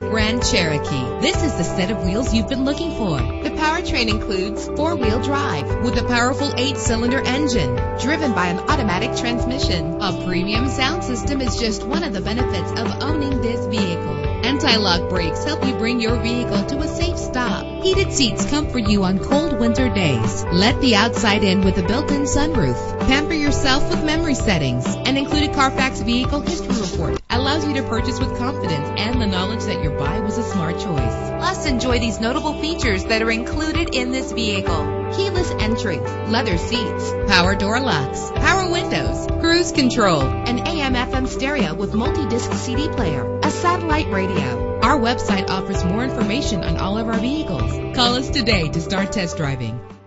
Grand Cherokee. This is the set of wheels you've been looking for. The powertrain includes four-wheel drive with a powerful 8-cylinder engine driven by an automatic transmission. A premium sound system is just one of the benefits of owning this vehicle. Anti-lock brakes help you bring your vehicle to a safe stop. Heated seats comfort you on cold winter days. Let the outside in with a built-in sunroof. Pamper yourself with memory settings and include a Carfax vehicle history report. Allows you to purchase with confidence and the knowledge that your buy was a smart choice. Plus, enjoy these notable features that are included in this vehicle: keyless entry, leather seats, power door locks, power windows, cruise control, an AM/FM stereo with multi-disc CD player, a satellite radio. Our website offers more information on all of our vehicles. Call us today to start test driving.